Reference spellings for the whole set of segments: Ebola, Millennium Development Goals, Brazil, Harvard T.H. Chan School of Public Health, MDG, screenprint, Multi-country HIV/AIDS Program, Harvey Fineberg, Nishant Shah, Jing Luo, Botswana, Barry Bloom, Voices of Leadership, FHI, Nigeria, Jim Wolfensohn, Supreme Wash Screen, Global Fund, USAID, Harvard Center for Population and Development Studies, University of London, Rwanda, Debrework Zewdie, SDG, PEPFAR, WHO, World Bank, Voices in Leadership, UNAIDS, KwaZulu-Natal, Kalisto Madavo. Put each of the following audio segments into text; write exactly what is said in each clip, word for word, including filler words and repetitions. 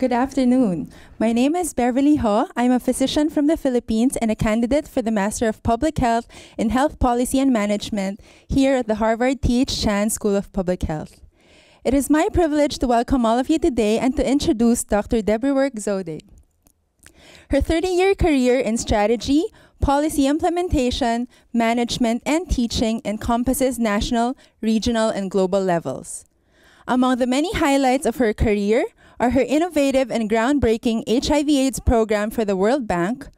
Good afternoon. My name is Beverly Ho. I'm a physician from the Philippines and a candidate for the Master of Public Health in Health Policy and Management here at the Harvard T H Chan School of Public Health. It is my privilege to welcome all of you today and to introduce Doctor Debrework Zewdie. Her thirty-year career in strategy, policy implementation, management, and teaching encompasses national, regional, and global levels. Among the many highlights of her career are her innovative and groundbreaking H I V AIDS program for the World Bank,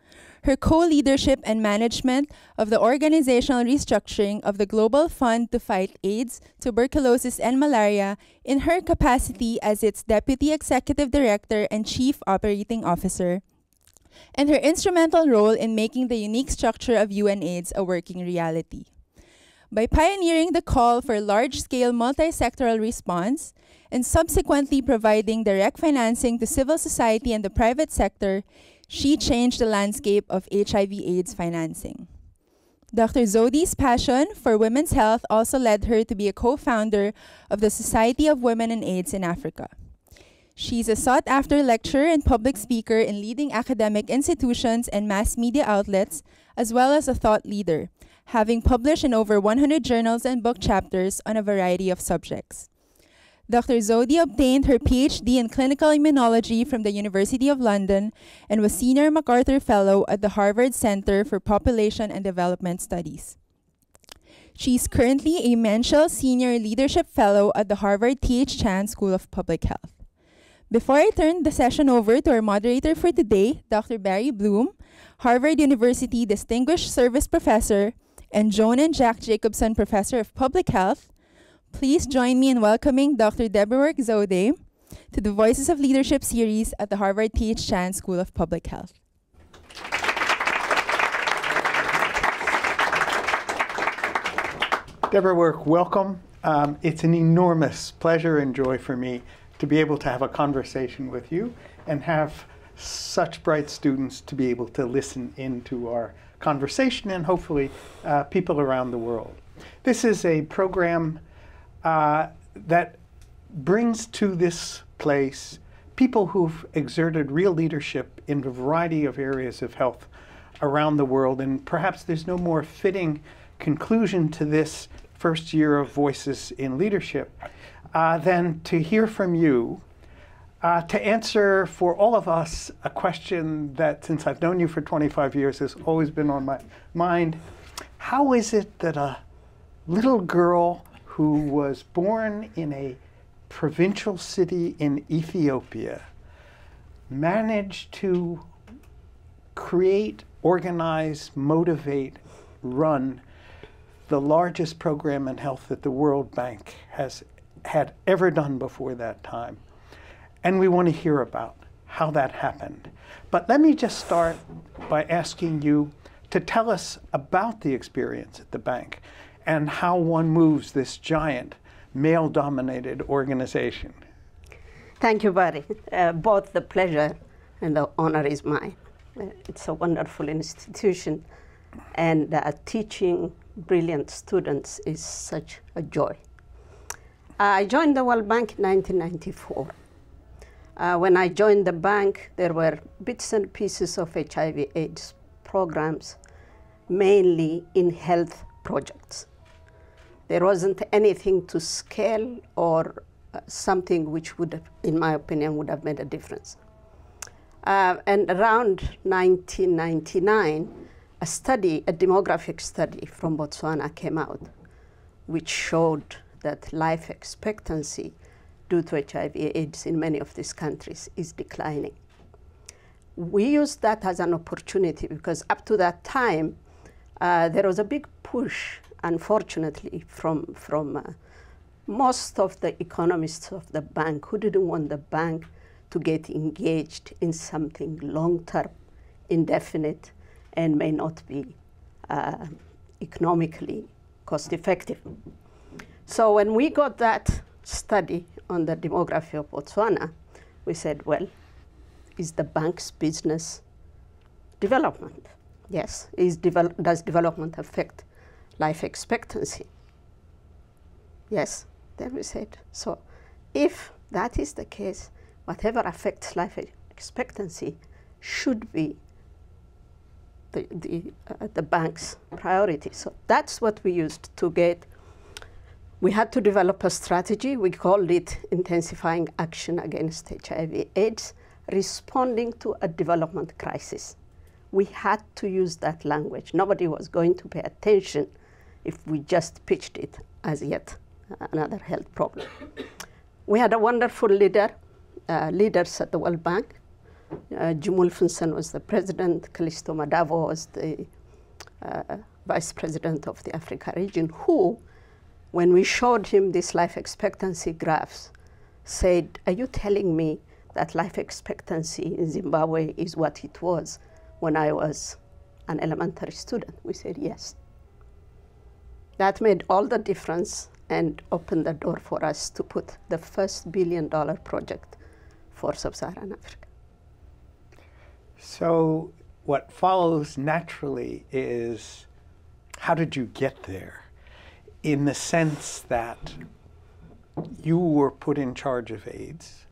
her co-leadership and management of the organizational restructuring of the Global Fund to Fight AIDS, Tuberculosis and Malaria in her capacity as its Deputy Executive Director and Chief Operating Officer, and her instrumental role in making the unique structure of UNAIDS a working reality. By pioneering the call for large-scale multi-sectoral response and subsequently providing direct financing to civil society and the private sector, she changed the landscape of H I V AIDS financing. Doctor Zewdie's passion for women's health also led her to be a co-founder of the Society of Women in AIDS in Africa. She's a sought-after lecturer and public speaker in leading academic institutions and mass media outlets, as well as a thought leader, having published in over one hundred journals and book chapters on a variety of subjects. Doctor Zewdie obtained her PhD in clinical immunology from the University of London and was Senior MacArthur Fellow at the Harvard Center for Population and Development Studies. She is currently a Menschel Senior Leadership Fellow at the Harvard T H Chan School of Public Health. Before I turn the session over to our moderator for today, Doctor Barry Bloom, Harvard University Distinguished Service Professor, and Joan and Jack Jacobson Professor of Public Health, please join me in welcoming Doctor Debrework Zewdie to the Voices of Leadership series at the Harvard T H Chan School of Public Health. Debrework, welcome. Um, it's an enormous pleasure and joy for me to be able to have a conversation with you and have such bright students to be able to listen into our conversation and hopefully uh, people around the world. This is a program uh, that brings to this place people who've exerted real leadership in a variety of areas of health around the world, and perhaps there's no more fitting conclusion to this first year of Voices in Leadership uh, than to hear from you Uh, to answer for all of us a question that, since I've known you for twenty-five years, has always been on my mind. How is it that a little girl who was born in a provincial city in Ethiopia managed to create, organize, motivate, run the largest program in health that the World Bank has had ever done before that time? And we want to hear about how that happened. But let me just start by asking you to tell us about the experience at the bank and how one moves this giant male-dominated organization. Thank you, Barry. Uh, both the pleasure and the honor is mine. It's a wonderful institution, and uh, teaching brilliant students is such a joy. I joined the World Bank in nineteen ninety-four. Uh, when I joined the bank, there were bits and pieces of H I V AIDS programs, mainly in health projects. There wasn't anything to scale or uh, something which would have, in my opinion, would have made a difference. Uh, and around nineteen ninety-nine, a study, a demographic study from Botswana came out, which showed that life expectancy due to H I V AIDS in many of these countries is declining. We used that as an opportunity because up to that time, uh, there was a big push, unfortunately, from, from uh, most of the economists of the bank who didn't want the bank to get engaged in something long-term, indefinite, and may not be uh, economically cost-effective. So when we got that study on the demography of Botswana, we said, well, is the bank's business development? Yes. Is devel does development affect life expectancy? Yes. Then we said, so if that is the case, whatever affects life expectancy should be the, the, uh, the bank's priority. So that's what we used to get. We had to develop a strategy. We called it Intensifying Action Against H I V AIDS, Responding to a Development Crisis. We had to use that language. Nobody was going to pay attention if we just pitched it as yet another health problem. We had a wonderful leader, uh, leaders at the World Bank. Uh, Jim Wolfensohn was the president. Kalisto Madavo was the uh, vice president of the Africa region, who, when we showed him these life expectancy graphs, said, "Are you telling me that life expectancy in Zimbabwe is what it was when I was an elementary student?" We said, yes. That made all the difference and opened the door for us to put the first billion dollar project for sub-Saharan Africa. So what follows naturally is, how did you get there? In the sense that you were put in charge of AIDS.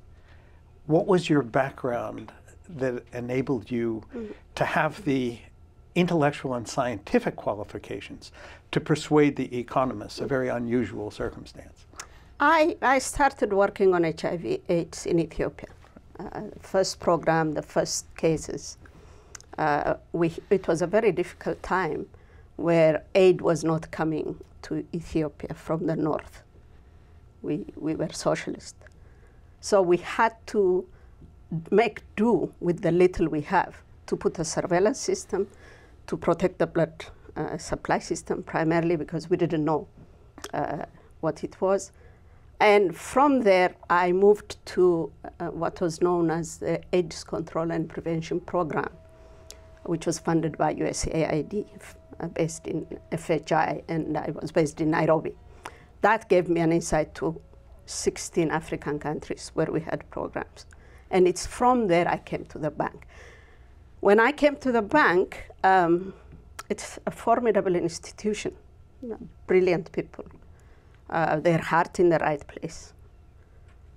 What was your background that enabled you mm-hmm. to have the intellectual and scientific qualifications to persuade the economists, a very unusual circumstance? I, I started working on H I V AIDS in Ethiopia. Uh, first program, the first cases. Uh, we, it was a very difficult time where aid was not coming to Ethiopia from the north. We, we were socialist. So we had to make do with the little we have, to put a surveillance system, to protect the blood uh, supply system, primarily because we didn't know uh, what it was. And from there, I moved to uh, what was known as the AIDS Control and Prevention Program, which was funded by U S A I D, uh, based in F H I, and I was based in Nairobi. That gave me an insight to sixteen African countries where we had programs. And it's from there I came to the bank. When I came to the bank, um, it's a formidable institution, brilliant people, uh, their heart in the right place.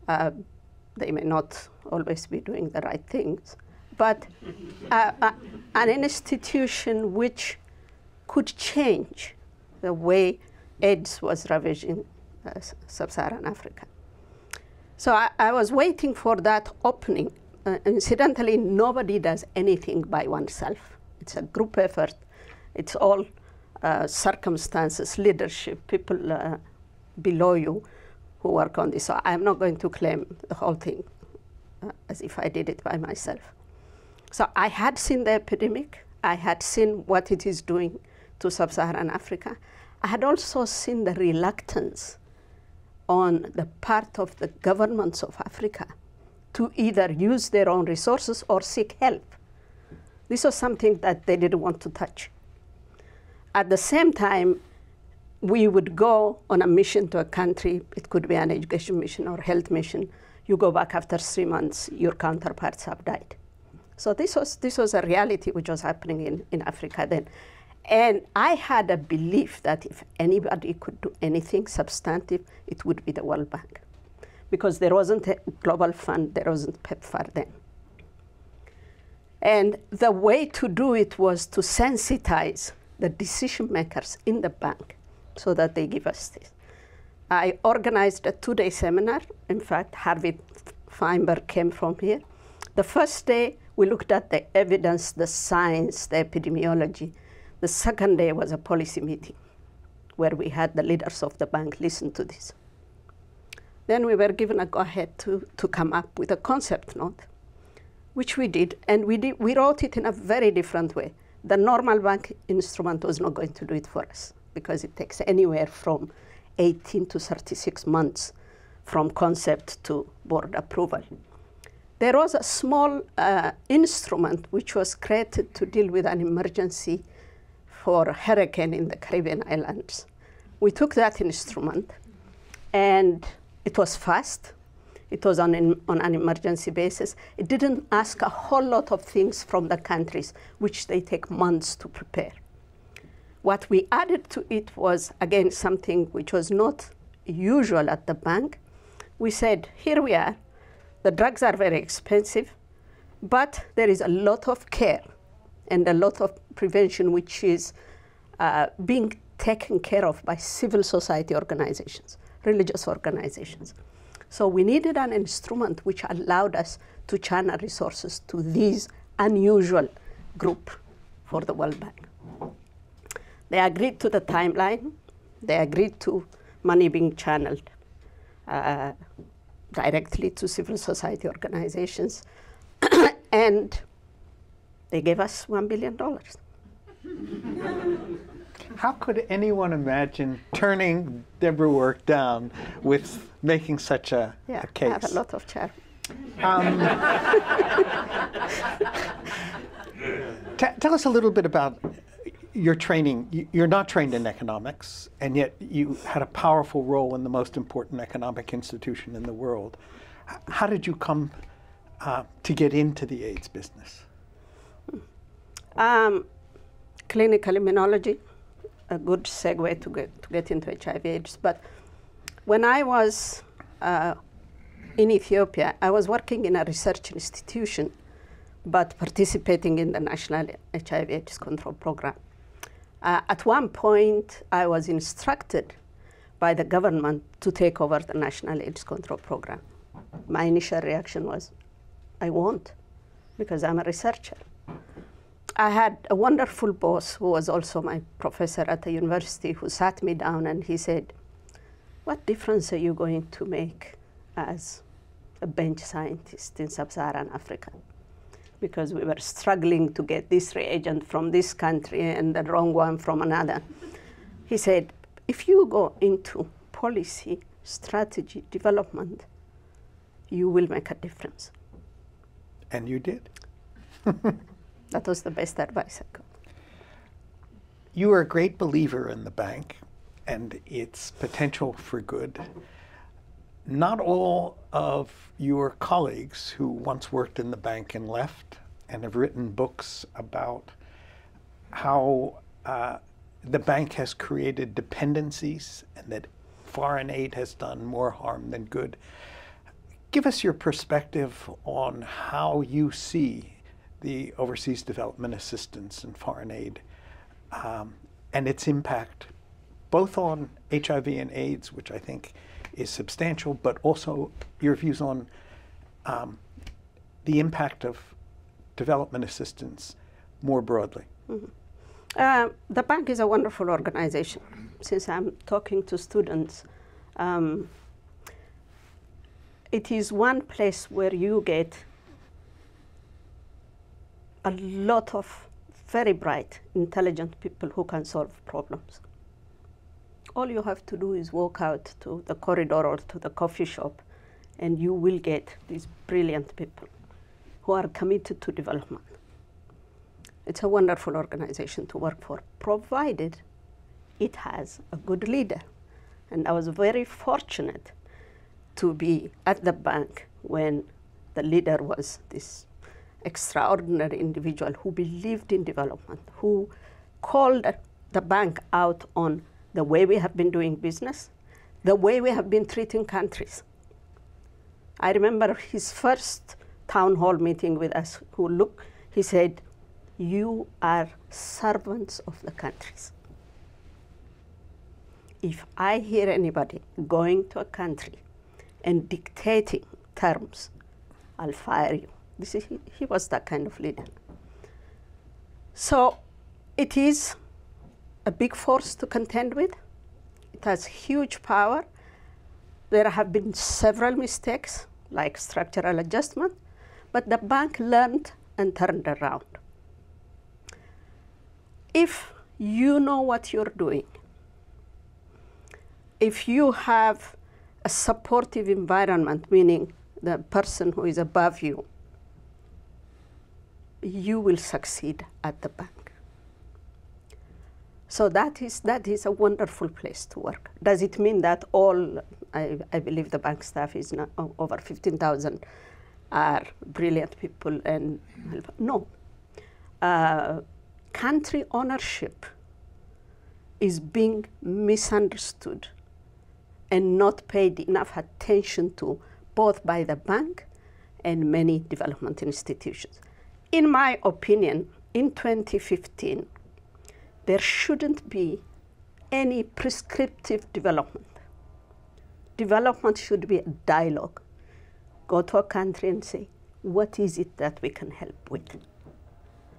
Uh, they may not always be doing the right things, but uh, uh, an institution which could change the way AIDS was ravaging uh, sub-Saharan Africa. So I, I was waiting for that opening. Uh, incidentally, nobody does anything by oneself. It's a group effort. It's all uh, circumstances, leadership, people uh, below you who work on this. So I'm not going to claim the whole thing uh, as if I did it by myself. So I had seen the epidemic. I had seen what it is doing to sub-Saharan Africa. I had also seen the reluctance on the part of the governments of Africa to either use their own resources or seek help. This was something that they didn't want to touch. At the same time, we would go on a mission to a country. It could be an education mission or health mission. You go back after three months, your counterparts have died. So this was, this was a reality which was happening in, in Africa then. And I had a belief that if anybody could do anything substantive, it would be the World Bank. Because there wasn't a Global Fund, there wasn't PEPFAR then. And the way to do it was to sensitize the decision makers in the bank so that they give us this. I organized a two-day seminar. In fact, Harvey Fineberg came from here. The first day, we looked at the evidence, the science, the epidemiology. The second day was a policy meeting where we had the leaders of the bank listen to this. Then we were given a go-ahead to, to come up with a concept note, which we did, and we, did, we wrote it in a very different way. The normal bank instrument was not going to do it for us because it takes anywhere from eighteen to thirty-six months from concept to board approval. There was a small uh, instrument which was created to deal with an emergency for a hurricane in the Caribbean islands. We took that instrument, and it was fast. It was on, in, on an emergency basis. It didn't ask a whole lot of things from the countries, which they take months to prepare. What we added to it was, again, something which was not usual at the bank. We said, here we are. The drugs are very expensive, but there is a lot of care and a lot of prevention which is uh, being taken care of by civil society organizations, religious organizations. So we needed an instrument which allowed us to channel resources to these unusual group for the World Bank. They agreed to the timeline. They agreed to money being channeled uh, directly to civil society organizations. And they gave us one billion dollars. How could anyone imagine turning Debrework down with making such a, yeah, a case? I have a lot of charm. Um, tell us a little bit about your training. You're not trained in economics, and yet you had a powerful role in the most important economic institution in the world. How did you come uh, to get into the AIDS business? Um, clinical immunology, a good segue to get, to get into H I V AIDS. But when I was uh, in Ethiopia, I was working in a research institution, but participating in the National H I V AIDS Control Program. Uh, at one point, I was instructed by the government to take over the National AIDS Control Program. My initial reaction was, I won't, because I'm a researcher. I had a wonderful boss who was also my professor at the university, who sat me down and he said, what difference are you going to make as a bench scientist in sub-Saharan Africa? Because we were struggling to get this reagent from this country and the wrong one from another. He said, if you go into policy, strategy, development, you will make a difference. And you did. That was the best advice I got. You are a great believer in the bank and its potential for good. Not all of your colleagues who once worked in the bank and left and have written books about how uh, the bank has created dependencies and that foreign aid has done more harm than good. Give us your perspective on how you see the overseas development assistance and foreign aid, um, and its impact both on H I V and AIDS, which I think is substantial, but also your views on um, the impact of development assistance more broadly. Mm-hmm. uh, the bank is a wonderful organization. Since I'm talking to students, um, it is one place where you get a lot of very bright, intelligent people who can solve problems. All you have to do is walk out to the corridor or to the coffee shop, and you will get these brilliant people who are committed to development. It's a wonderful organization to work for, provided it has a good leader. And I was very fortunate to be at the bank when the leader was this extraordinary individual who believed in development, who called the bank out on the way we have been doing business, the way we have been treating countries. I remember his first town hall meeting with us, who looked, he said, you are servants of the countries. If I hear anybody going to a country and dictating terms, I'll fire you. This is, he, he was that kind of leader. So it is a big force to contend with. It has huge power. There have been several mistakes, like structural adjustment, but the bank learned and turned around. If you know what you're doing, if you have a supportive environment, meaning the person who is above you, you will succeed at the bank. So that is, that is a wonderful place to work. Does it mean that all, I, I believe the bank staff is now over fifteen thousand are brilliant people and help? No. Uh, country ownership is being misunderstood and not paid enough attention to, both by the bank and many development institutions. In my opinion, in twenty fifteen, there shouldn't be any prescriptive development. Development should be a dialogue. Go to a country and say, what is it that we can help with?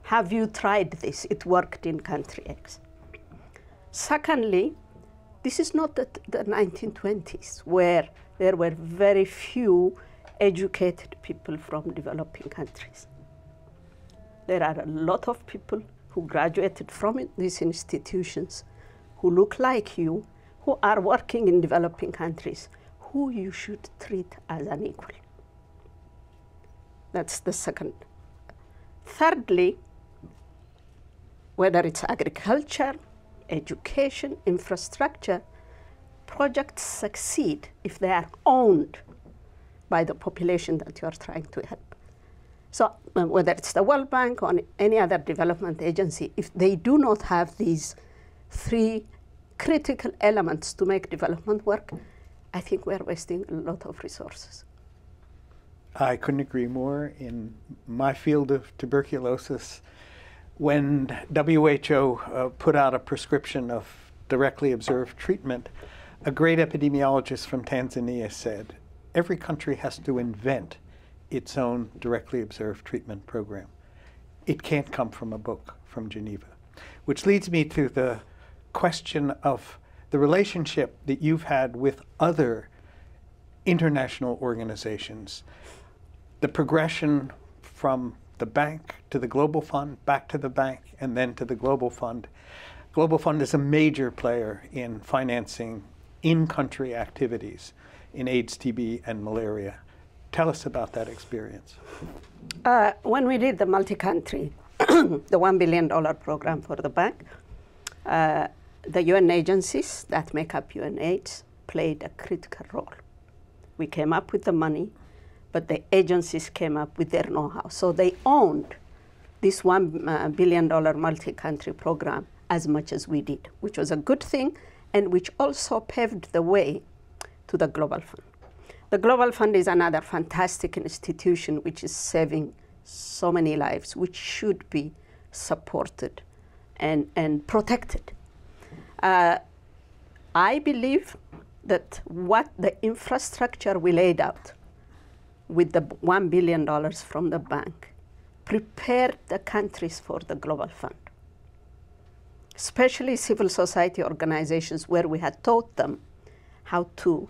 Have you tried this? It worked in country X. Secondly, this is not the, the nineteen twenties, where there were very few educated people from developing countries. There are a lot of people who graduated from these institutions who look like you, who are working in developing countries, who you should treat as an equal. That's the second. Thirdly, whether it's agriculture, education, infrastructure, projects succeed if they are owned by the population that you are trying to help. So um, whether it's the World Bank or any other development agency, if they do not have these three critical elements to make development work, I think we're wasting a lot of resources. I couldn't agree more. In my field of tuberculosis, when W H O uh, put out a prescription of directly observed treatment, a great epidemiologist from Tanzania said, every country has to invent its own directly observed treatment program. It can't come from a book from Geneva. Which leads me to the question of the relationship that you've had with other international organizations. The progression from the bank to the Global Fund, back to the bank, and then to the Global Fund. Global Fund is a major player in financing in-country activities in AIDS, T B, and malaria. Tell us about that experience. Uh, when we did the multi-country, the one billion dollar program for the bank, uh, the U N agencies that make up UNAIDS played a critical role. We came up with the money, but the agencies came up with their know-how. So they owned this one billion dollar multi-country program as much as we did, which was a good thing and which also paved the way to the Global Fund. The Global Fund is another fantastic institution which is saving so many lives, which should be supported and, and protected. Uh, I believe that what the infrastructure we laid out with the one billion dollars from the bank prepared the countries for the Global Fund, especially civil society organizations where we had taught them how to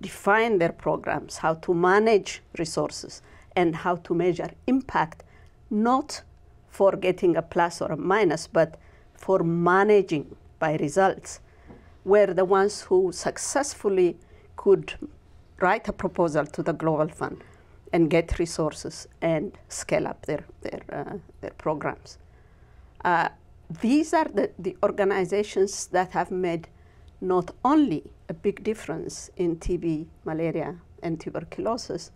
define their programs, how to manage resources, and how to measure impact, not for getting a plus or a minus, but for managing by results, were the ones who successfully could write a proposal to the Global Fund and get resources and scale up their, their, uh, their programs. Uh, these are the, the organizations that have made not only a big difference in T B, malaria, and tuberculosis.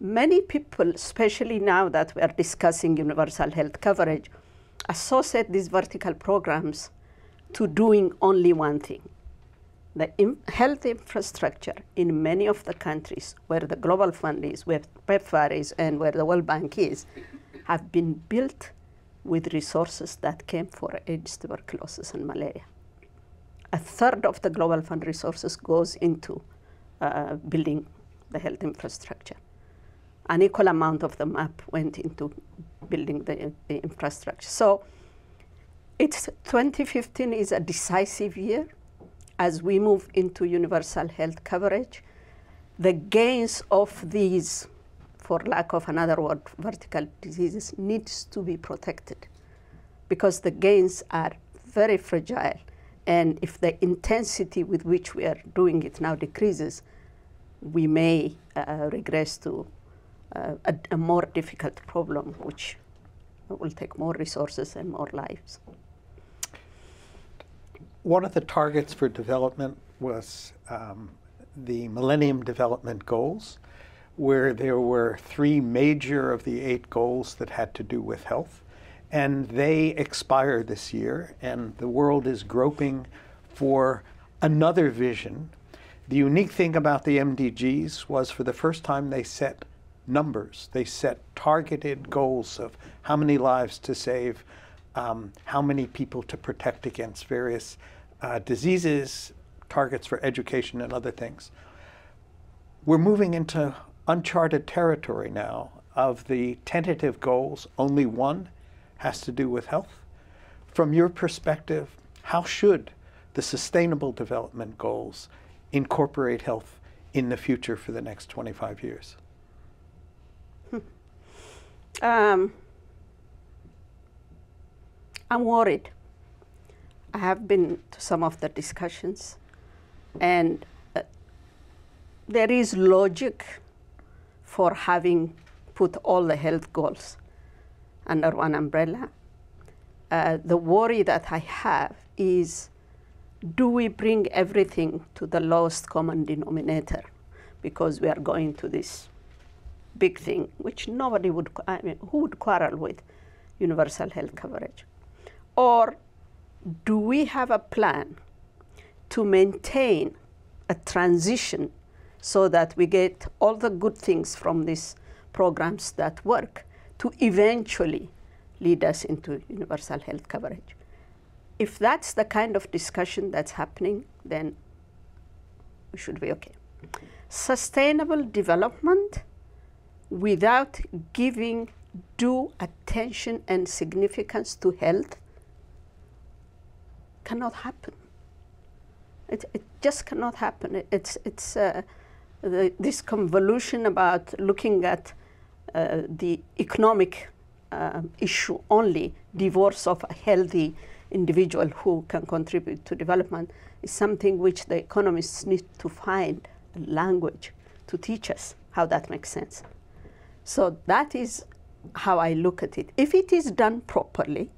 Many people, especially now that we are discussing universal health coverage, associate these vertical programs to doing only one thing. The in health infrastructure in many of the countries where the Global Fund is, where PEPFAR is, and where the World Bank is, have been built with resources that came for AIDS, tuberculosis, and malaria. A third of the Global Fund resources goes into uh, building the health infrastructure. An equal amount of the map went into building the, the infrastructure. So, It's twenty fifteen is a decisive year as we move into universal health coverage. The gains of these, for lack of another word, vertical diseases needs to be protected because the gains are very fragile. And if the intensity with which we are doing it now decreases, we may uh, regress to uh, a, a more difficult problem, which will take more resources and more lives. One of the targets for development was um, the Millennium Development Goals, where there were three major of the eight goals that had to do with health, and they expire this year, and the world is groping for another vision. The unique thing about the M D Gs was for the first time they set numbers. They set targeted goals of how many lives to save, um, how many people to protect against various uh, diseases, targets for education and other things. We're moving into uncharted territory now. Of the tentative goals, only one has to do with health. From your perspective, how should the Sustainable Development Goals incorporate health in the future for the next twenty-five years? Um, I'm worried. I have been to some of the discussions, and uh, there is logic for having put all the health goals under one umbrella. Uh, the worry that I have is, do we bring everything to the lowest common denominator? Because we are going to this big thing, which nobody would, I mean, who would quarrel with universal health coverage? Or do we have a plan to maintain a transition so that we get all the good things from this programs that work to eventually lead us into universal health coverage? If that's the kind of discussion that's happening, then we should be okay. Sustainable development without giving due attention and significance to health cannot happen. It, it just cannot happen. It, it's, it's, uh, the, this convolution about looking at Uh, the economic uh, issue only, divorce of a healthy individual who can contribute to development, is something which the economists need to find a language to teach us how that makes sense. So that is how I look at it. If it is done properly,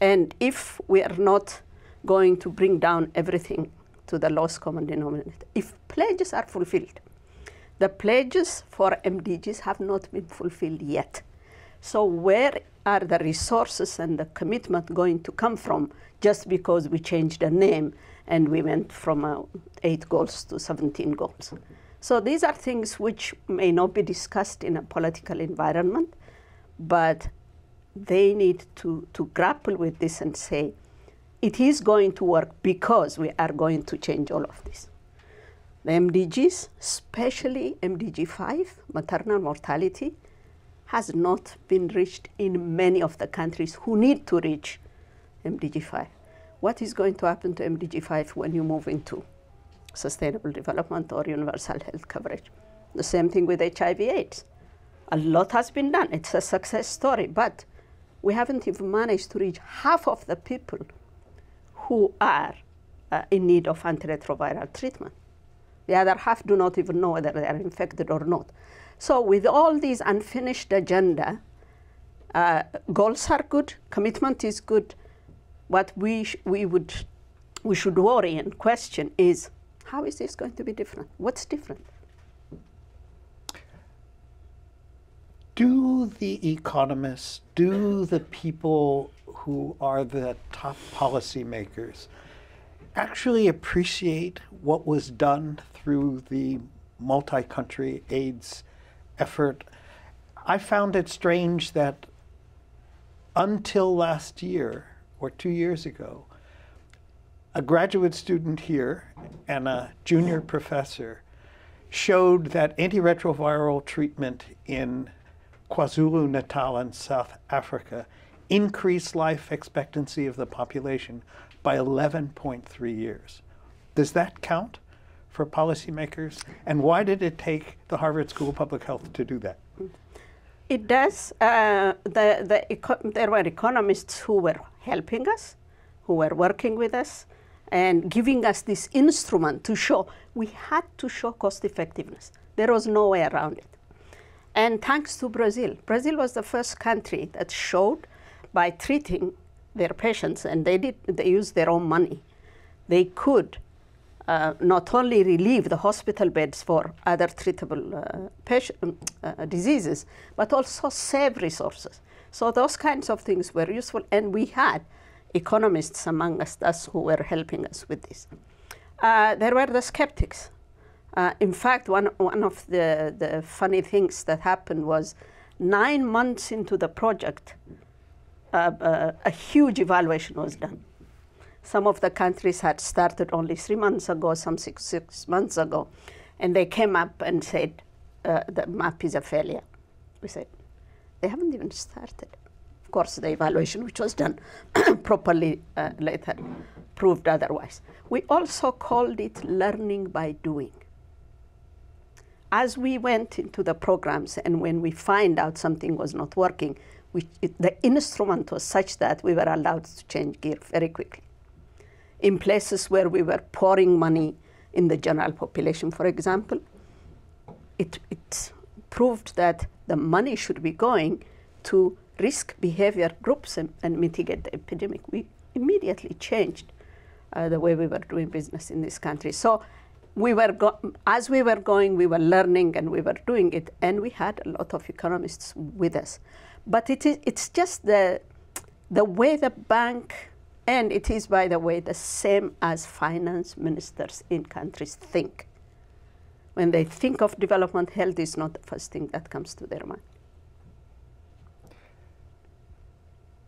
and if we are not going to bring down everything to the lowest common denominator, if pledges are fulfilled, the pledges for M D Gs have not been fulfilled yet. So where are the resources and the commitment going to come from just because we changed the name and we went from uh, eight goals to seventeen goals? So these are things which may not be discussed in a political environment, but they need to, to grapple with this and say, it is going to work because we are going to change all of this. The M D Gs, especially M D G five, maternal mortality, has not been reached in many of the countries who need to reach M D G five. What is going to happen to M D G five when you move into sustainable development or universal health coverage? The same thing with H I V AIDS. A lot has been done. It's a success story, but we haven't even managed to reach half of the people who are uh, in need of antiretroviral treatment. The other half do not even know whether they are infected or not. So with all these unfinished agenda, uh, goals are good, commitment is good. What we, sh we, would, we should worry and question is, how is this going to be different? What's different? Do the economists, do the people who are the top policymakers actually appreciate what was done through the multi-country AIDS effort? I found it strange that until last year, or two years ago, a graduate student here and a junior professor showed that antiretroviral treatment in KwaZulu-Natal in South Africa increased life expectancy of the population by eleven point three years. Does that count for policymakers? And why did it take the Harvard School of Public Health to do that? It does. Uh, the, the eco there were economists who were helping us, who were working with us, and giving us this instrument to show. We had to show cost effectiveness. There was no way around it. And thanks to Brazil. Brazil was the first country that showed by treating their patients, and they did, they used their own money, they could uh, not only relieve the hospital beds for other treatable uh, patient, uh, diseases, but also save resources. So those kinds of things were useful, and we had economists among us, us who were helping us with this. Uh, there were the skeptics. Uh, in fact, one, one of the, the funny things that happened was nine months into the project, uh, uh, a huge evaluation was done. Some of the countries had started only three months ago, some six, six months ago, and they came up and said, uh, the map is a failure. We said, they haven't even started. Of course, the evaluation, which was done properly uh, later, proved otherwise. We also called it learning by doing. As we went into the programs and when we find out something was not working, we, it, the instrument was such that we were allowed to change gear very quickly. In places where we were pouring money in the general population, for example, it, it proved that the money should be going to risk behavior groups and, and mitigate the epidemic. We immediately changed uh, the way we were doing business in this country. So we were go as we were going, we were learning and we were doing it, and we had a lot of economists with us. But it is, it's just the, the way the bank, and it is, by the way, the same as finance ministers in countries think. When they think of development, health is not the first thing that comes to their mind.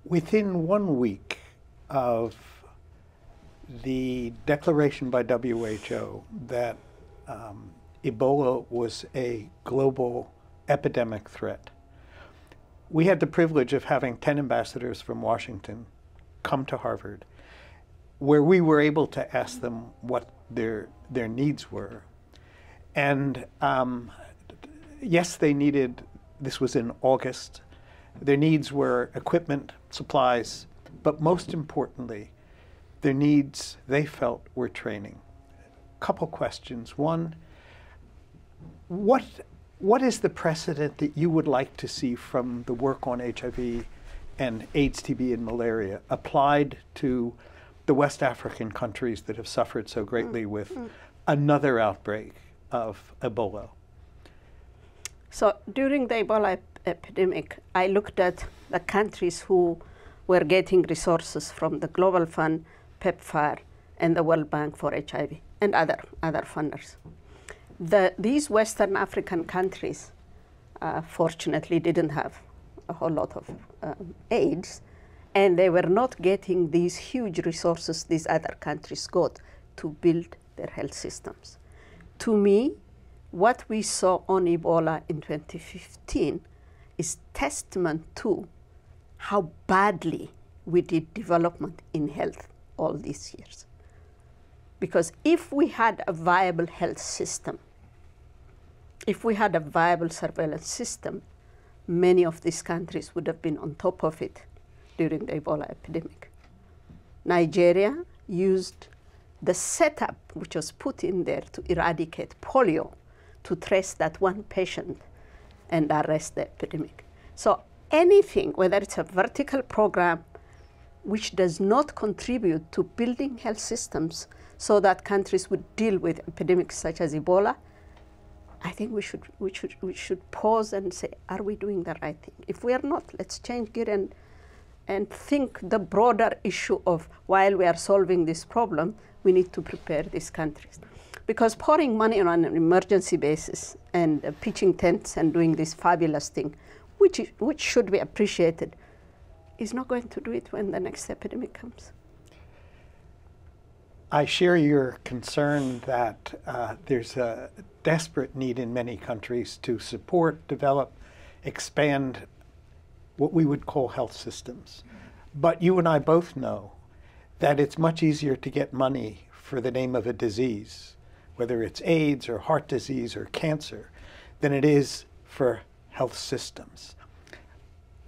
Within one week of the declaration by W H O that um, Ebola was a global epidemic threat, we had the privilege of having ten ambassadors from Washington come to Harvard, where we were able to ask them what their their needs were. And um, yes, they needed, this was in August, their needs were equipment, supplies, but most importantly, their needs, they felt, were training. A couple questions. One, what, what is the precedent that you would like to see from the work on H I V and AIDS, T B, and malaria applied to the West African countries that have suffered so greatly with mm-hmm. another outbreak of Ebola? So during the Ebola ep epidemic, I looked at the countries who were getting resources from the Global Fund, PEPFAR, and the World Bank for H I V, and other, other funders. The, these Western African countries, uh, fortunately, didn't have a whole lot of uh, AIDS, and they were not getting these huge resources these other countries got to build their health systems. To me, what we saw on Ebola in twenty fifteen is testament to how badly we did development in health all these years. Because if we had a viable health system, if we had a viable surveillance system, many of these countries would have been on top of it during the Ebola epidemic. Nigeria used the setup which was put in there to eradicate polio to trace that one patient and arrest the epidemic. So anything, whether it's a vertical program which does not contribute to building health systems so that countries would deal with epidemics such as Ebola, I think we should, we should, we should pause and say, are we doing the right thing? If we are not, let's change gear and, and think the broader issue of, while we are solving this problem, we need to prepare these countries. Because pouring money on an emergency basis and uh, pitching tents and doing this fabulous thing, which, which should be appreciated, is not going to do it when the next epidemic comes. I share your concern that uh, there's a desperate need in many countries to support, develop, expand what we would call health systems. But you and I both know that it's much easier to get money for the name of a disease, whether it's AIDS or heart disease or cancer, than it is for health systems.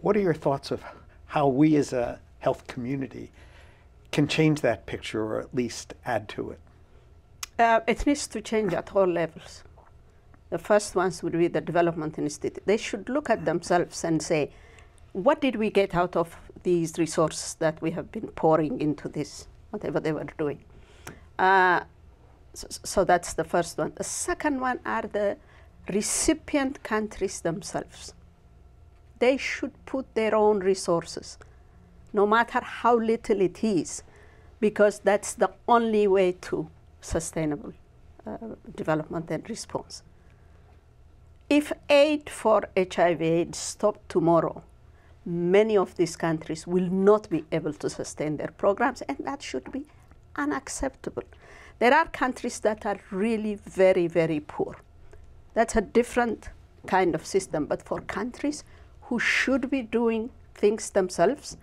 What are your thoughts of how we as a health community can change that picture, or at least add to it? Uh, it needs to change at all levels. The first ones would be the development institute. They should look at themselves and say, what did we get out of these resources that we have been pouring into this, whatever they were doing? Uh, so, so that's the first one. The second one are the recipient countries themselves. They should put their own resources, no matter how little it is, because that's the only way to sustainable uh, development and response. If aid for H I V AIDS stopped tomorrow, many of these countries will not be able to sustain their programs, and that should be unacceptable. There are countries that are really very, very poor. That's a different kind of system, but for countries who should be doing things themselves,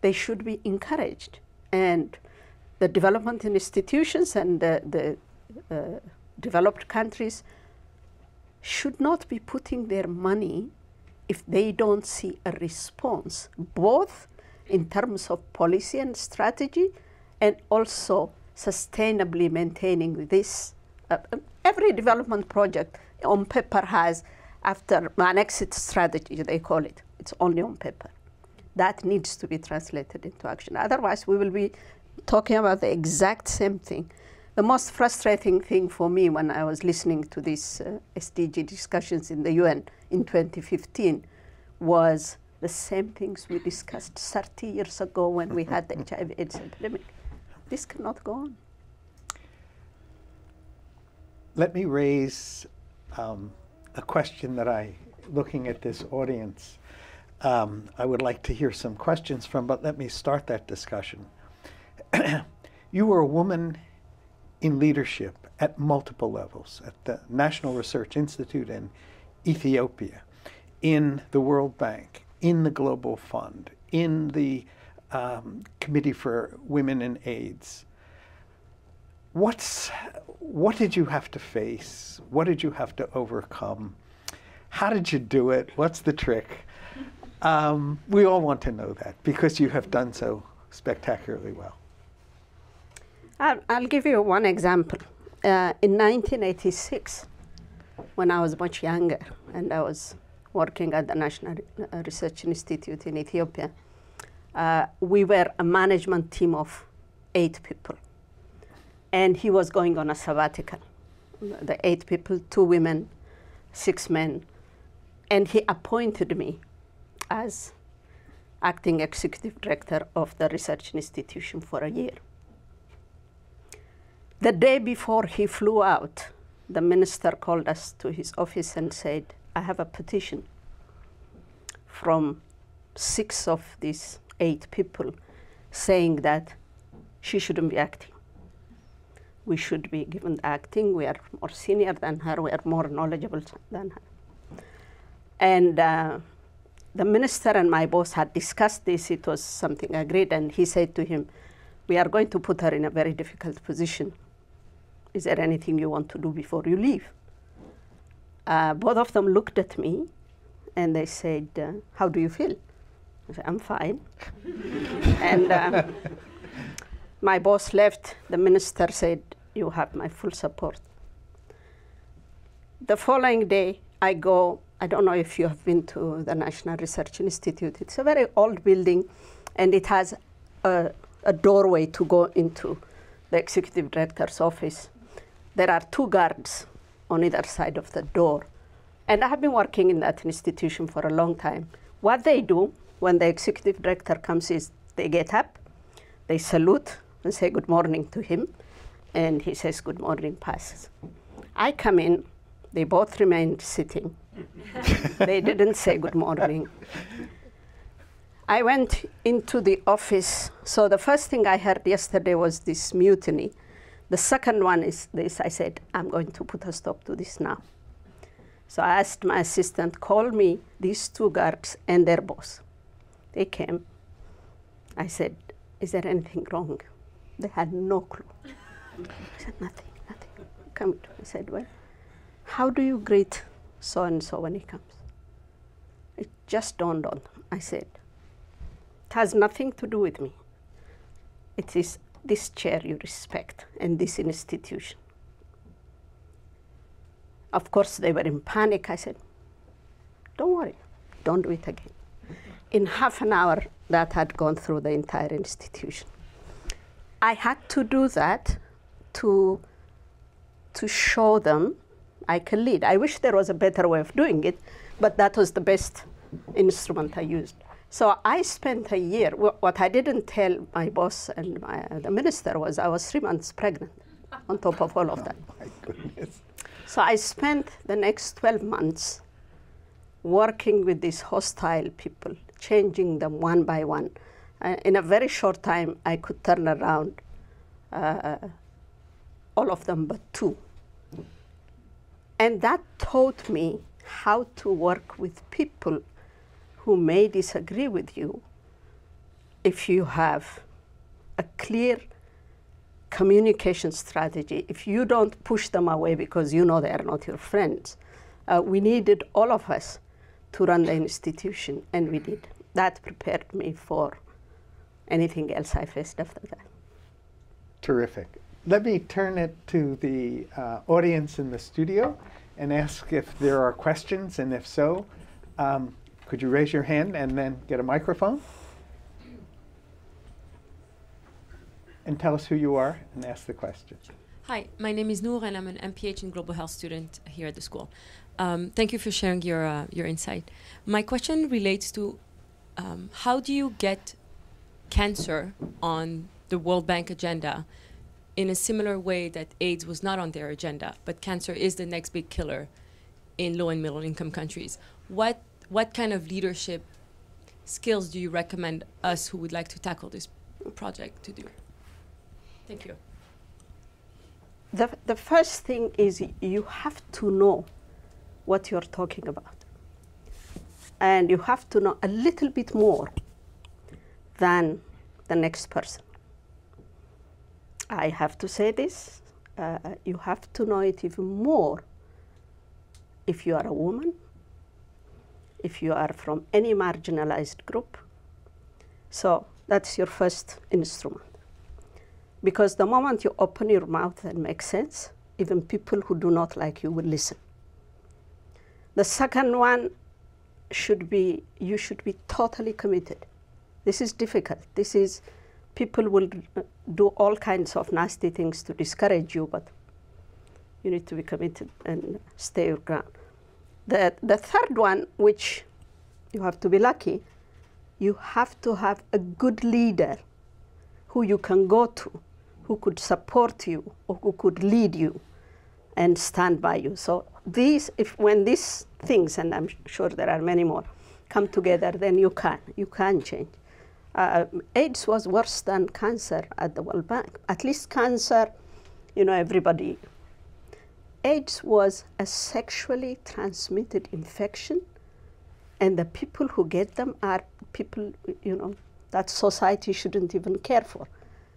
they should be encouraged. And the development institutions and the, the uh, developed countries should not be putting their money if they don't see a response, both in terms of policy and strategy, and also sustainably maintaining this. Uh, every development project on paper has, after an exit strategy, they call it. It's only on paper. That needs to be translated into action. Otherwise, we will be talking about the exact same thing. The most frustrating thing for me when I was listening to these uh, S D G discussions in the U N in twenty fifteen was the same things we discussed thirty years ago when we had the H I V AIDS epidemic. This cannot go on. Let me raise um, a question that I, looking at this audience, um, I would like to hear some questions from, but let me start that discussion. You were a woman in leadership at multiple levels, at the National Research Institute in Ethiopia, in the World Bank, in the Global Fund, in the um, Committee for Women and AIDS. What's, what did you have to face? What did you have to overcome? How did you do it? What's the trick? Um, we all want to know that because you have done so spectacularly well. I'll, I'll give you one example. Uh, in nineteen eighty-six, when I was much younger and I was working at the National Research Institute in Ethiopia, uh, we were a management team of eight people. And he was going on a sabbatical. The eight people, two women, six men. And he appointed me as acting executive director of the research institution for a year. The day before he flew out, the minister called us to his office and said, I have a petition from six of these eight people saying that she shouldn't be acting. We should be given acting. We are more senior than her. We are more knowledgeable than her. And uh, the minister and my boss had discussed this. It was something agreed. And he said to him, we are going to put her in a very difficult position. Is there anything you want to do before you leave? Uh, both of them looked at me, and they said, uh, how do you feel? I said, I'm fine. And uh, my boss left. The minister said, you have my full support. The following day, I go. I don't know if you have been to the National Research Institute. It's a very old building, and it has a, a doorway to go into the executive director's office. There are two guards on either side of the door. And I have been working in that institution for a long time. What they do when the executive director comes is they get up, they salute and say good morning to him, and he says good morning, passes. I come in, they both remained sitting. They didn't say good morning. I went into the office. So the first thing I heard yesterday was this mutiny. The second one is this. I said, I'm going to put a stop to this now. So I asked my assistant, call me these two guards and their boss. They came. I said, is there anything wrong? They had no clue. I said, nothing, nothing. Come to me. I said, well, how do you greet so-and-so when he comes? It just dawned on them. I said, it has nothing to do with me. It is this chair you respect and this institution. Of course, they were in panic. I said, don't worry, don't do it again. In half an hour, that had gone through the entire institution. I had to do that to, to show them I can lead. I wish there was a better way of doing it, but that was the best instrument I used. So I spent a year. What I didn't tell my boss and my, the minister was I was three months pregnant. on top of all of that. Oh, my goodness. So I spent the next twelve months working with these hostile people, changing them one by one. Uh, in a very short time, I could turn around uh, all of them but two. And that taught me how to work with people who may disagree with you if you have a clear communication strategy, if you don't push them away because you know they are not your friends. Uh, we needed all of us to run the institution, and we did. That prepared me for anything else I faced after that. Terrific. Let me turn it to the uh, audience in the studio and ask if there are questions, and if so, um, could you raise your hand and then get a microphone? And tell us who you are and ask the question. Hi, my name is Noor, and I'm an M P H and Global Health student here at the school. Um, thank you for sharing your, uh, your insight. My question relates to um, how do you get cancer on the World Bank agenda in a similar way that AIDS was not on their agenda, but cancer is the next big killer in low and middle income countries? What, what kind of leadership skills do you recommend us who would like to tackle this project to do? Thank you. The, the first thing is you have to know what you're talking about. And you have to know a little bit more than the next person. I have to say this. Uh, you have to know it even more if you are a woman, if you are from any marginalized group. So that's your first instrument. Because the moment you open your mouth and make sense, even people who do not like you will listen. The second one should be, you should be totally committed. This is difficult. This is, people will do all kinds of nasty things to discourage you, but you need to be committed and stay your ground. The, the third one, which you have to be lucky, you have to have a good leader who you can go to, who could support you, or who could lead you and stand by you. So these, if when these things, and I'm sure there are many more, come together, then you can, you can change. Uh, AIDS was worse than cancer at the World Bank. At least cancer, you know, everybody. AIDS was a sexually transmitted infection, and the people who get them are people, you know, that society shouldn't even care for.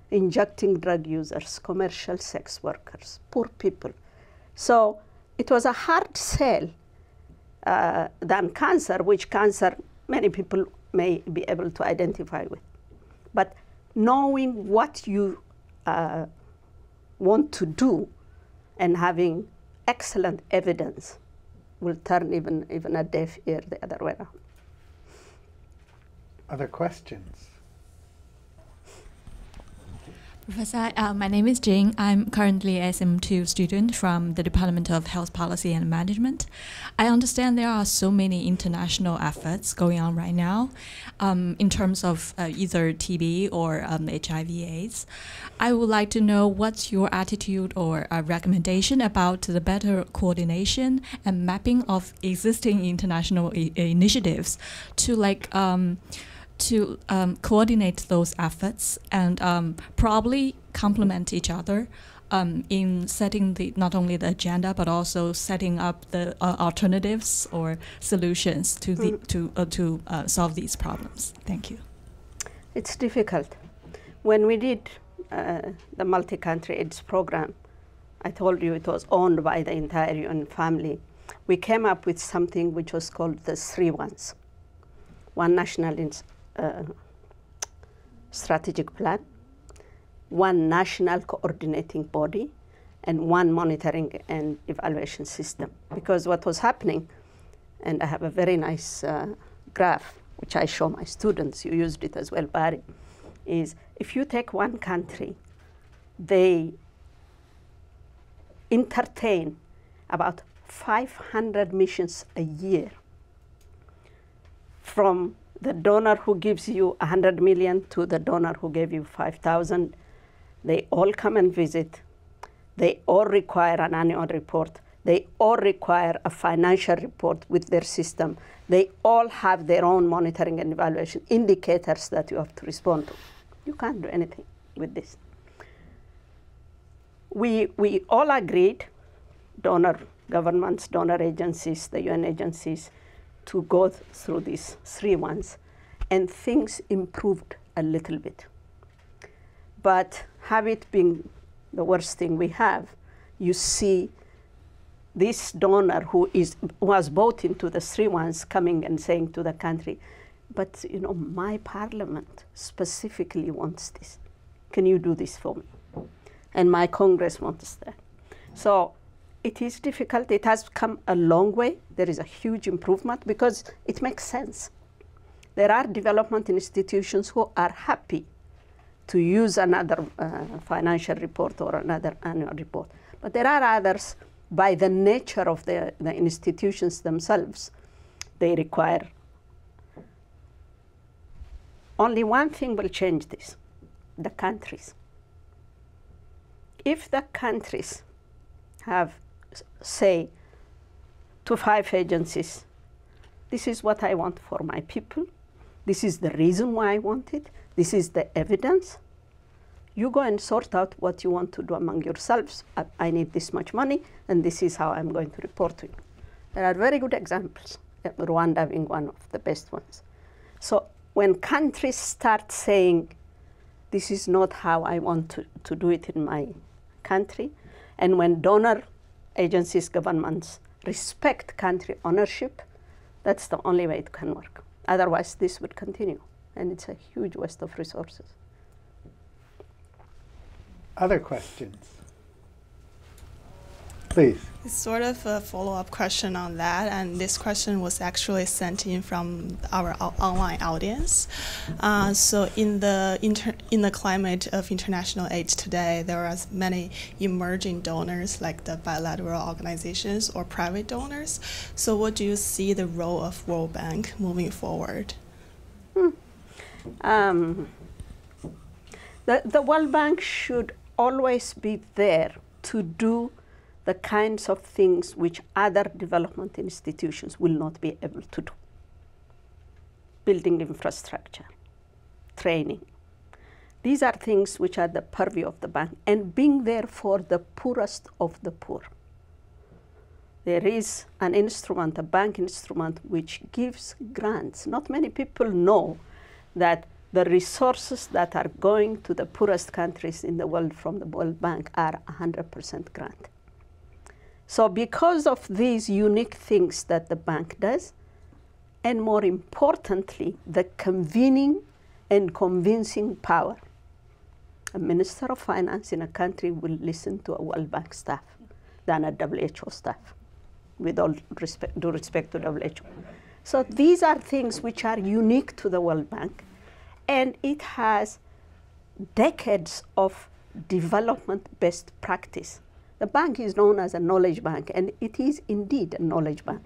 Injecting drug users, commercial sex workers, poor people. So it was a hard sell uh, than cancer, which cancer many people may be able to identify with. But knowing what you uh, want to do and having excellent evidence will turn even, even a deaf ear the other way around. Other questions? Professor, uh, my name is Jing. I'm currently a S M two student from the Department of Health Policy and Management. I understand there are so many international efforts going on right now um, in terms of uh, either T B or um, H I V AIDS. I would like to know what's your attitude or uh, recommendation about the better coordination and mapping of existing international i- initiatives to like um, to um, coordinate those efforts and um, probably complement each other um, in setting the not only the agenda but also setting up the uh, alternatives or solutions to the mm. to uh, to uh, solve these problems. Thank you. It's difficult. When we did uh, the multi-country AIDS program, I told you it was owned by the entire U N family. We came up with something which was called the three ones: one national Uh, strategic plan, one national coordinating body, and one monitoring and evaluation system. Because what was happening, and I have a very nice uh, graph which I show my students, you used it as well, Barry, is if you take one country, they entertain about five hundred missions a year from the donor who gives you one hundred million to the donor who gave you five thousand, they all come and visit. They all require an annual report. They all require a financial report with their system. They all have their own monitoring and evaluation indicators that you have to respond to. You can't do anything with this. We, we all agreed, donor governments, donor agencies, the U N agencies, to go th- through these three ones, and things improved a little bit. But have it been the worst thing we have, you see this donor who is was bought into the three ones coming and saying to the country, but you know, my parliament specifically wants this. Can you do this for me? And my Congress wants that. So it is difficult. It has come a long way. There is a huge improvement because it makes sense. There are development institutions who are happy to use another uh, financial report or another annual report. But there are others, by the nature of the, the institutions themselves, they require. Only one thing will change this, the countries. If the countries have, say, to five agencies, this is what I want for my people, this is the reason why I want it, this is the evidence, you go and sort out what you want to do among yourselves. I, I need this much money, and this is how I'm going to report to you. There are very good examples, Rwanda being one of the best ones. So when countries start saying, this is not how I want to, to do it in my country, and when donor agencies, governments respect country ownership, that's the only way it can work. Otherwise, this would continue, and it's a huge waste of resources. Other questions? Please. It's sort of a follow-up question on that, and this question was actually sent in from our online audience. Uh, so in the inter in the climate of international aid today, there are many emerging donors like the bilateral organizations or private donors. So what do you see the role of World Bank moving forward? Hmm. Um, the, the World Bank should always be there to do the kinds of things which other development institutions will not be able to do. Building infrastructure, training. These are things which are the purview of the bank, and being there for the poorest of the poor. There is an instrument, a bank instrument, which gives grants. Not many people know that the resources that are going to the poorest countries in the world from the World Bank are one hundred percent grant. So because of these unique things that the bank does, and more importantly, the convening and convincing power, a minister of finance in a country will listen to a World Bank staff than a W H O staff, with all respect, due respect to W H O. So these are things which are unique to the World Bank, and it has decades of development best practice. The bank is known as a knowledge bank, and it is indeed a knowledge bank.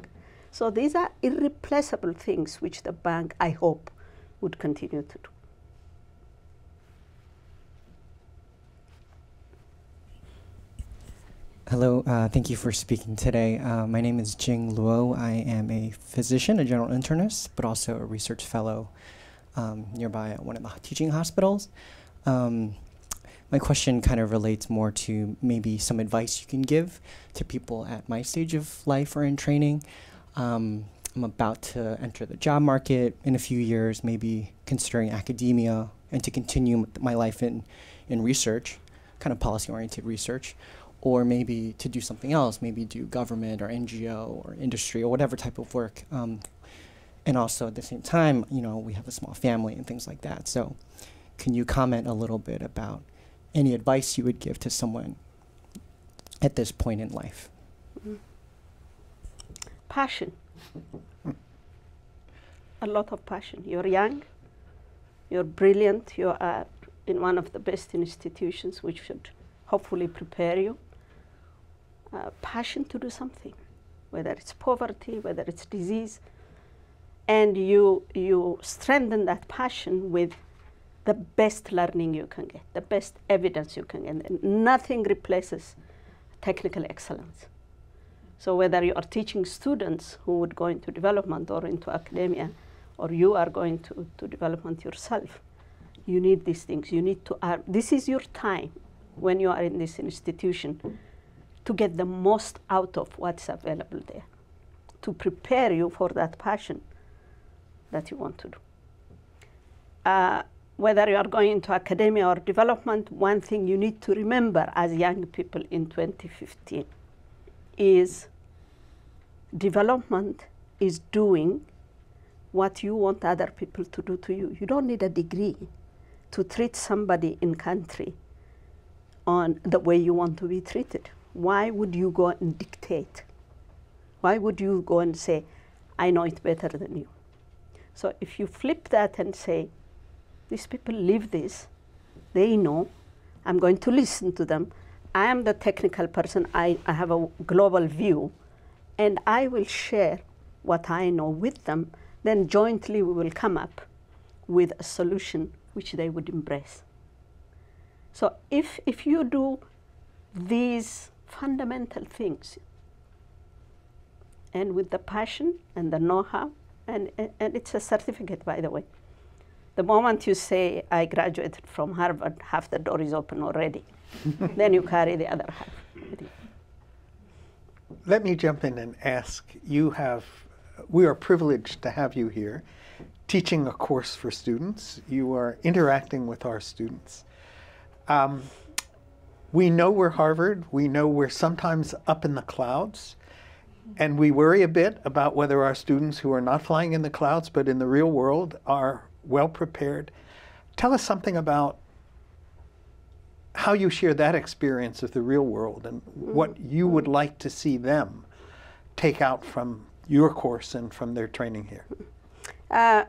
So these are irreplaceable things which the bank, I hope, would continue to do. Hello, uh, thank you for speaking today. Uh, my name is Jing Luo. I am a physician, a general internist, but also a research fellow um, nearby at one of the teaching hospitals. Um, My question kind of relates more to maybe some advice you can give to people at my stage of life or in training. Um, I'm about to enter the job market in a few years, maybe considering academia and to continue my life in, in research, kind of policy-oriented research, or maybe to do something else, maybe do government or N G O or industry or whatever type of work. Um, and also at the same time, you know, we have a small family and things like that. So can you comment a little bit about any advice you would give to someone at this point in life? Mm. Passion. A lot of passion. You're young, you're brilliant, you are in one of the best institutions which should hopefully prepare you. Uh, passion to do something, whether it's poverty, whether it's disease, and you, you strengthen that passion with the best learning you can get, the best evidence you can get. And nothing replaces technical excellence. So whether you are teaching students who would go into development or into academia, or you are going to, to development yourself, you need these things. You need to arm. This is your time when you are in this institution to get the most out of what's available there, to prepare you for that passion that you want to do. Uh, whether you are going into academia or development, one thing you need to remember as young people in twenty fifteen is development is doing what you want other people to do to you. You don't need a degree to treat somebody in country on the way you want to be treated. Why would you go and dictate? Why would you go and say, I know it better than you? So if you flip that and say, these people live this, they know, I'm going to listen to them, I am the technical person, I, I have a global view, and I will share what I know with them, then jointly we will come up with a solution which they would embrace. So if, if you do these fundamental things, and with the passion and the know-how, and, and it's a certificate, by the way. The moment you say, I graduated from Harvard, half the door is open already. Then you carry the other half. Let me jump in and ask, you have, we are privileged to have you here, teaching a course for students. You are interacting with our students. Um, we know we're Harvard, we know we're sometimes up in the clouds, and we worry a bit about whether our students who are not flying in the clouds, but in the real world, are well prepared. Tell us something about how you share that experience of the real world and what you would like to see them take out from your course and from their training here. Uh,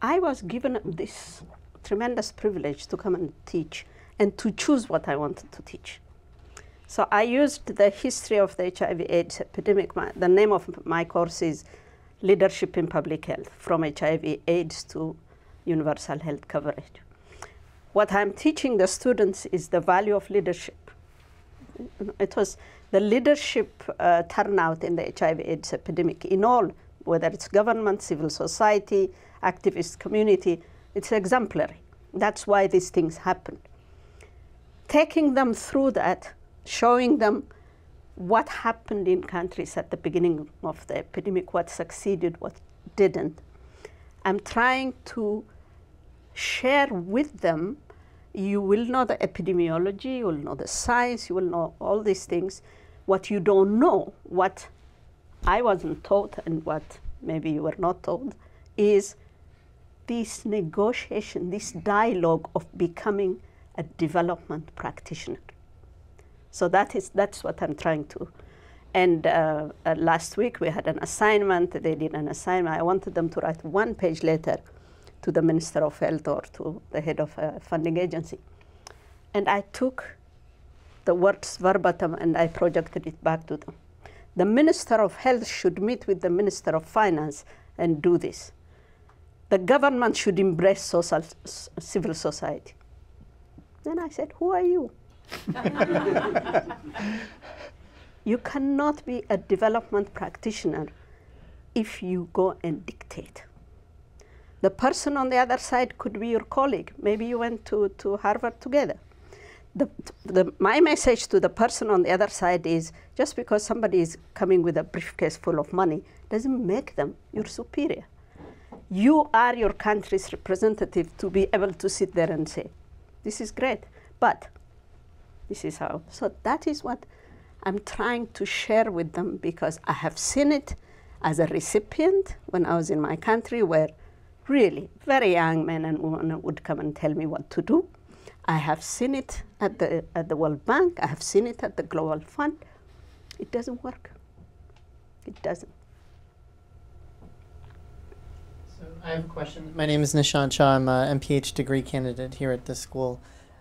I was given this tremendous privilege to come and teach and to choose what I wanted to teach. So I used the history of the H I V AIDS epidemic. My, the name of my course is Leadership in Public Health, from H I V AIDS to universal health coverage. What I'm teaching the students is the value of leadership. It was the leadership uh, turnout in the H I V AIDS epidemic in all, whether it's government, civil society, activist community, it's exemplary. That's why these things happen. Taking them through that, showing them what happened in countries at the beginning of the epidemic, what succeeded, what didn't. I'm trying to share with them, you will know the epidemiology, you will know the science, you will know all these things. What you don't know, what I wasn't taught and what maybe you were not taught, is this negotiation, this dialogue of becoming a development practitioner. So that is, that's what I'm trying to. And uh, uh, last week we had an assignment, they did an assignment. I wanted them to write one page letter to the Minister of Health or to the head of a funding agency. And I took the words verbatim and I projected it back to them. The Minister of Health should meet with the Minister of Finance and do this. The government should embrace social, civil society. Then I said, who are you? You cannot be a development practitioner if you go and dictate. The person on the other side could be your colleague. Maybe you went to, to Harvard together. The, the, my message to the person on the other side is, just because somebody is coming with a briefcase full of money, doesn't make them your superior. You are your country's representative to be able to sit there and say, this is great, but this is how. So that is what I'm trying to share with them, because I have seen it as a recipient when I was in my country, where really very young men and women would come and tell me what to do. I have seen it at the, at the World Bank. I have seen it at the Global Fund. It doesn't work. It doesn't. So I have a question. My name is Nishant Shah. I'm an M P H degree candidate here at the school.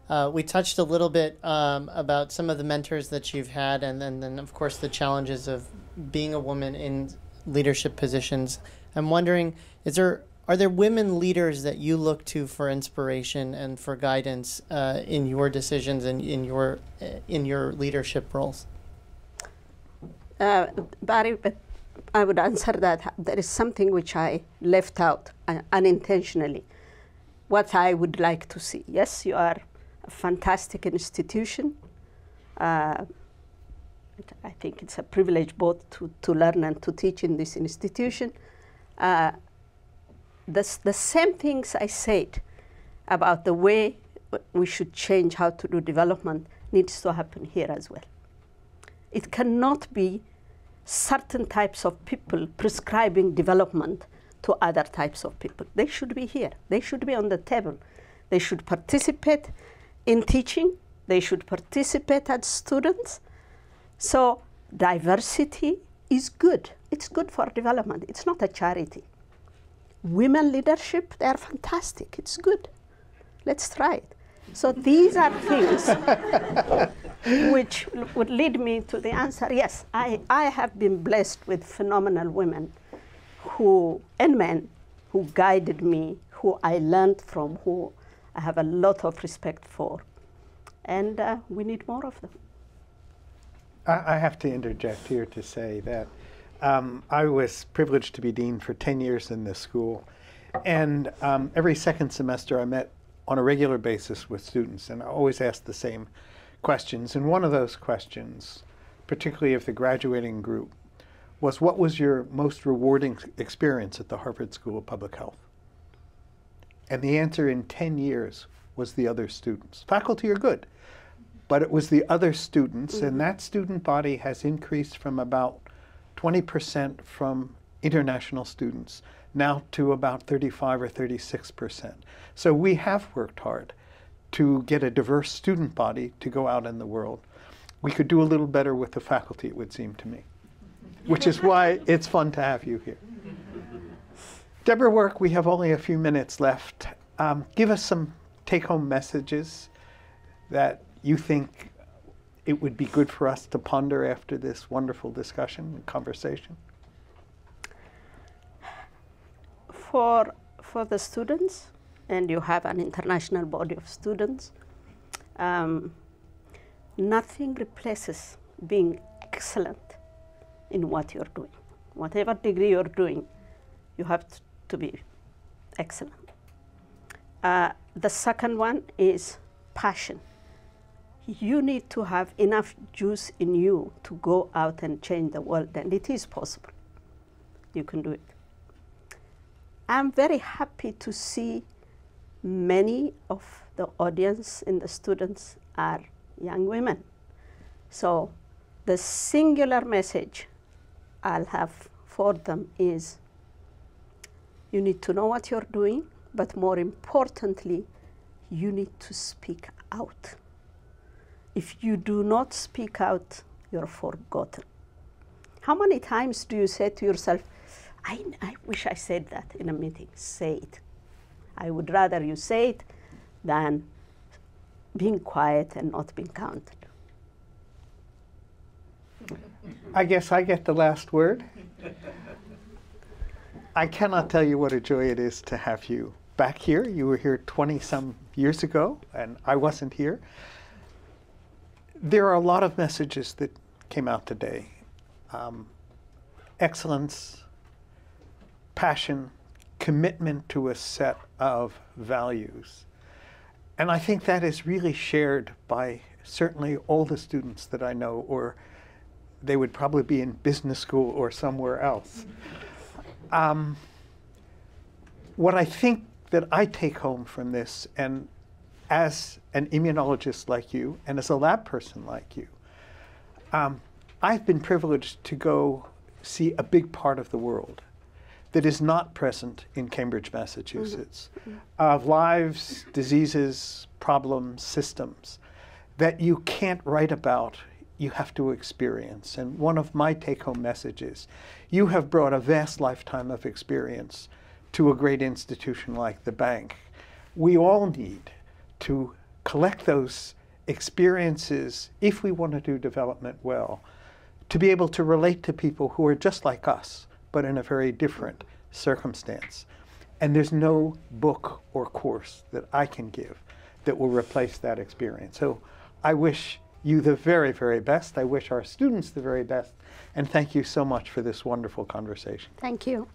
Uh, we touched a little bit um, about some of the mentors that you've had, and then, then, of course, the challenges of being a woman in leadership positions. I'm wondering, is there are there women leaders that you look to for inspiration and for guidance uh, in your decisions and in your in your leadership roles? Uh, Barry, but I would answer that there is something which I left out uh, unintentionally. What I would like to see. Yes, you are a fantastic institution. Uh, I think it's a privilege both to, to learn and to teach in this institution. Uh, the, the same things I said about the way we should change how to do development needs to happen here as well. It cannot be certain types of people prescribing development to other types of people. They should be here. They should be on the table. They should participate in teaching. They should participate as students. So diversity is good. It's good for development. It's not a charity. Women leadership, they are fantastic. It's good. Let's try it. So these are things which would lead me to the answer. Yes, I, I have been blessed with phenomenal women who and men who guided me, who I learned from, who I have a lot of respect for. And uh, we need more of them. I, I have to interject here to say that um, I was privileged to be dean for ten years in this school. And um, every second semester I met on a regular basis with students, and I always ask the same questions. And one of those questions, particularly of the graduating group, was what was your most rewarding experience at the Harvard School of Public Health? And the answer in ten years was the other students. Faculty are good, but it was the other students, mm-hmm. and that student body has increased from about twenty percent from international students now to about thirty-five or thirty-six percent. So we have worked hard to get a diverse student body to go out in the world. We could do a little better with the faculty, it would seem to me, which is why it's fun to have you here. Debrework, we have only a few minutes left. Um, give us some take-home messages that you think it would be good for us to ponder after this wonderful discussion and conversation. For, for the students, and you have an international body of students, um, nothing replaces being excellent in what you're doing. Whatever degree you're doing, you have to, to be excellent. Uh, the second one is passion. You need to have enough juice in you to go out and change the world, and it is possible. You can do it. I'm very happy to see many of the audience and the students are young women. So the singular message I'll have for them is you need to know what you're doing, but more importantly, you need to speak out. If you do not speak out, you're forgotten. How many times do you say to yourself, I, I wish I said that in a meeting. Say it. I would rather you say it than being quiet and not being counted. I guess I get the last word. I cannot tell you what a joy it is to have you back here. You were here twenty some years ago, and I wasn't here. There are a lot of messages that came out today. Um, excellence. Passion, commitment to a set of values. And I think that is really shared by certainly all the students that I know, or they would probably be in business school or somewhere else. Um, what I think that I take home from this, and as an immunologist like you, and as a lab person like you, um, I've been privileged to go see a big part of the world that is not present in Cambridge, Massachusetts, mm-hmm. of lives, diseases, problems, systems that you can't write about, you have to experience. And one of my take-home messages, you have brought a vast lifetime of experience to a great institution like the bank. We all need to collect those experiences if we want to do development well, to be able to relate to people who are just like us, but in a very different circumstance. And there's no book or course that I can give that will replace that experience. So I wish you the very, very best. I wish our students the very best. And thank you so much for this wonderful conversation. Thank you.